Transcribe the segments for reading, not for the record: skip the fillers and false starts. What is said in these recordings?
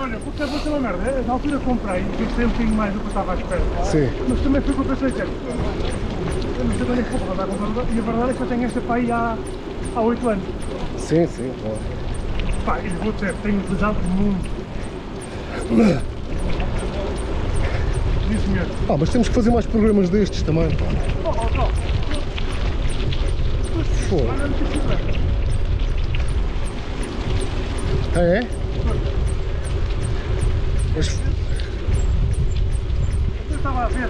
Olha, porque eu vou ter uma merda. Na altura comprei, pensei um bocadinho mais do que eu estava à espera. Sim. Mas também foi o que eu pensei, certo? Eu não sei bem que vou dar comprador. E a verdade é que eu tenho esta pá aí há 8 anos. Sim, sim, claro. Pá, e vou dizer, tenho pesado muito. Ah, mas temos que fazer mais programas destes também. Foda. É? Mas... Eu estava a ver,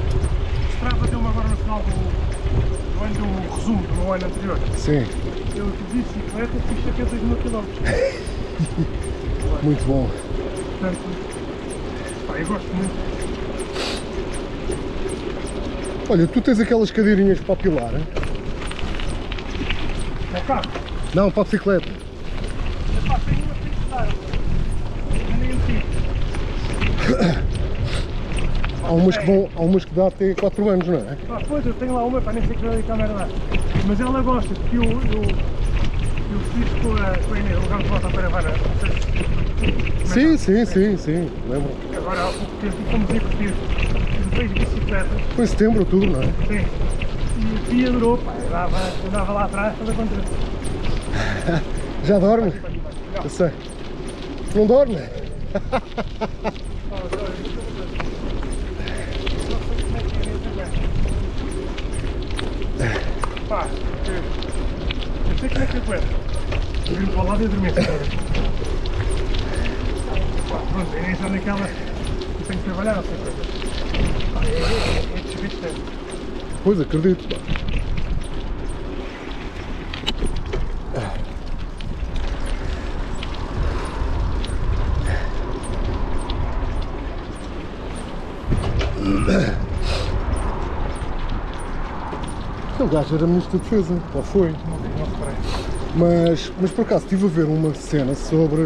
esperava ter uma agora no final do ano do resumo do ano anterior. Sim. Eu de bicicleta fiz 70 mil quilómetros. Muito bom. Portanto, pá, eu gosto muito. Olha, tu tens aquelas cadeirinhas para apilar, hein? Para o carro? Não, para a bicicleta. É pá, tem uma bicicleta. Há umas que dá até 4 anos, não é? Ah, pois, eu tenho lá uma, pá, nem sei que câmera dá. Mas ela gosta, porque eu fiz com a Inês, o carro de volta para a Varela. Sim, sim, sim, sim, lembro. Agora há pouco tempo fomos divertidos. Fez bicicleta. Foi em setembro, tudo, não é? Sim. E o dia durou, pá, andava lá atrás, toda contra. Já dorme? Eu sei. Não dorme? Pá, eu sei como é que eu aguento. Eu vim para lá e dormi. Pá, pronto, é isso naquela. Eu tenho que trabalhar, não sei coisa. É desvistante. Pois, acredito. Aquele gajo era ministro da defesa, ou foi? Não reparei. Mas por acaso estive a ver uma cena sobre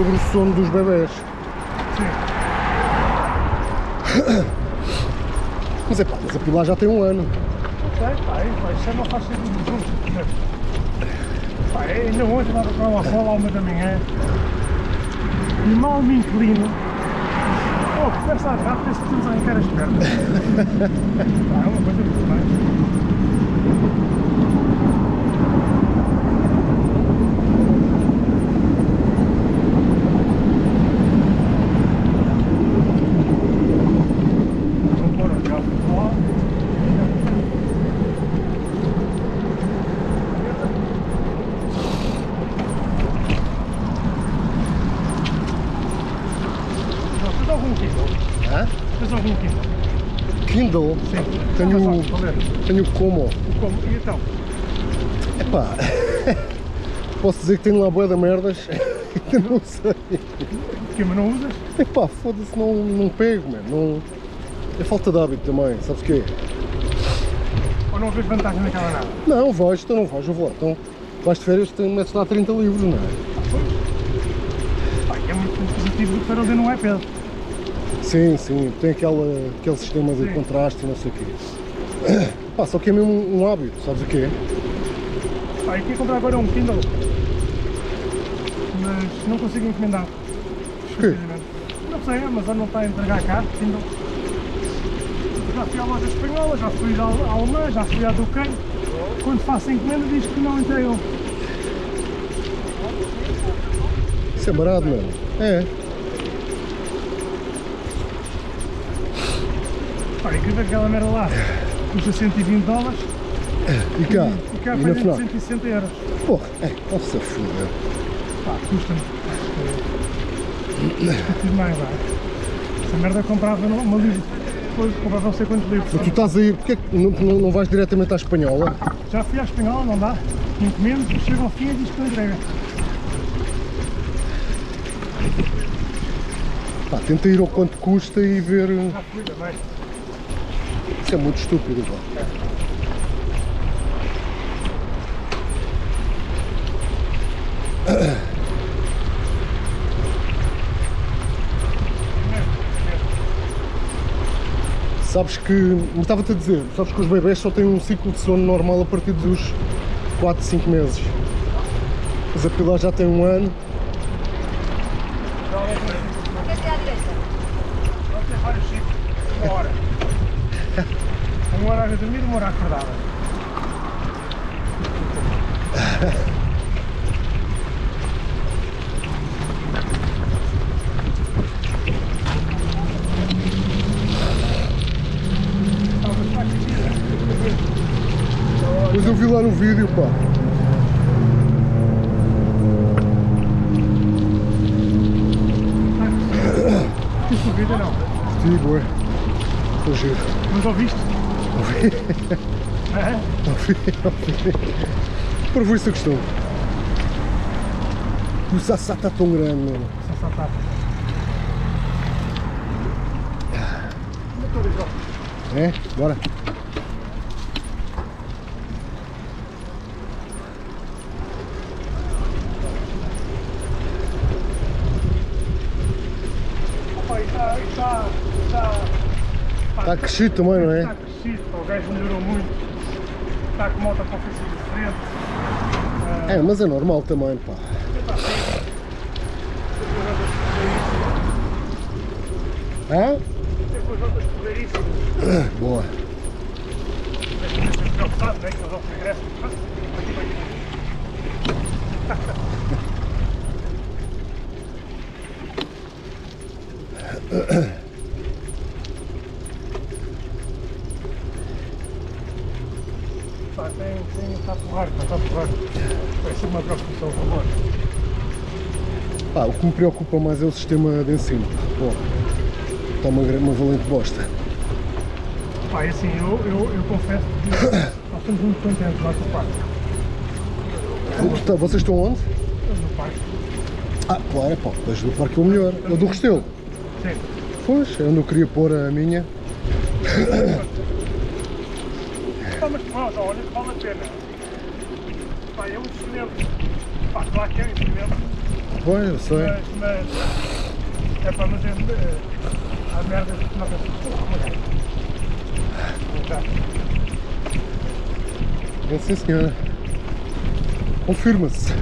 o sono dos bebés. Sim. Mas é pá, mas a Pilar já tem um ano. Não sei, pá, isso é uma faixa de juntos. Pá, ainda hoje estava com ela só lá uma da manhã. E mal me inclino. Pô, conversa rápido, penso que temos a encarar as pernas. Pá, é uma coisa muito Kindle? Sim. Tenho como? O como? E então? Epá, posso dizer que tenho lá bué da merdas, ainda não sei. O que, mas não usas? Epá, foda-se, não pego, mano. Não... É falta de hábito também, sabes o quê? Ou não vês vantagem naquela nada? Não, vais, então não vais, eu vou. Então vais de férias, metes lá 30 livros, não é? Ah, pois. É muito positivo para fazer num iPad. Sim, sim, tem aquele sistema de contraste e não sei o quê. Pá, só que é mesmo um hábito, sabes o quê? Pá, eu queria comprar agora um Kindle, mas não consigo encomendar. O quê? Não sei, a Amazon não está a entregar cá, Kindle. Já fui à loja espanhola, já fui à alemã, já fui à do Canho. Quando faço encomenda diz que não entregam. Isso é barato, mano. É. Olha, incrível aquela merda lá, custa 120 dólares e cá a partir de 160 euros. Porra, é, posso foder. Pá, custa-me. Custa-me mais, lá. Essa merda comprava uma livro, depois comprava não sei quantos livros. Mas tu estás aí, porquê que não vais diretamente à espanhola? Já fui à espanhola, não dá, encomendo, chega ao fim e diz que não entrega. Pá, tenta ir ao quanto custa e ver... Já fui também. Isso é muito estúpido, igual. Sabes que, me estava-te a dizer, sabes que os bebés só têm um ciclo de sono normal a partir dos 4, 5 meses. Mas a Pilar já tem um ano Quer ter a direita? Vamos ter vários sítios, uma hora a dormir e uma hora acordada. Mas eu vi lá no vídeo, pá. Subida não? Sim, boa. Estou giro. Mas ouviste? Ouvi. É? Ouvi. Para ver se eu gostou. O Sassá está tão grande, mano. Sassá está. É? Bora. Está crescido também, não é? Está crescido, o gajo melhorou muito. Está com moto para fazer diferente. É, mas é normal também, pá. Hã? Tem com as outras poderíssimas. Boa. Preocupado, não é? Que nós vamos regresso. Pá, está a porrar. Vai ser uma preocupação, por favor. Pá, o que me preocupa mais é o sistema de ensino. Pô, está uma valente bosta. Pá, é assim, eu confesso que nós estamos muito contentes lá com o parque. Vocês estão onde? Estamos no parque. Ah, claro, pá, desde o parque é o melhor. É o do Restelo. Sim. Pois, eu não queria pôr a minha. Pá, mas pronto, olha, vale a pena. Pá, é um excelente. Pá, claro que é um excelente. Pois, eu sei. Mas é para fazer a merda de tomar a sua. Não sei, senhora. Confirma-se.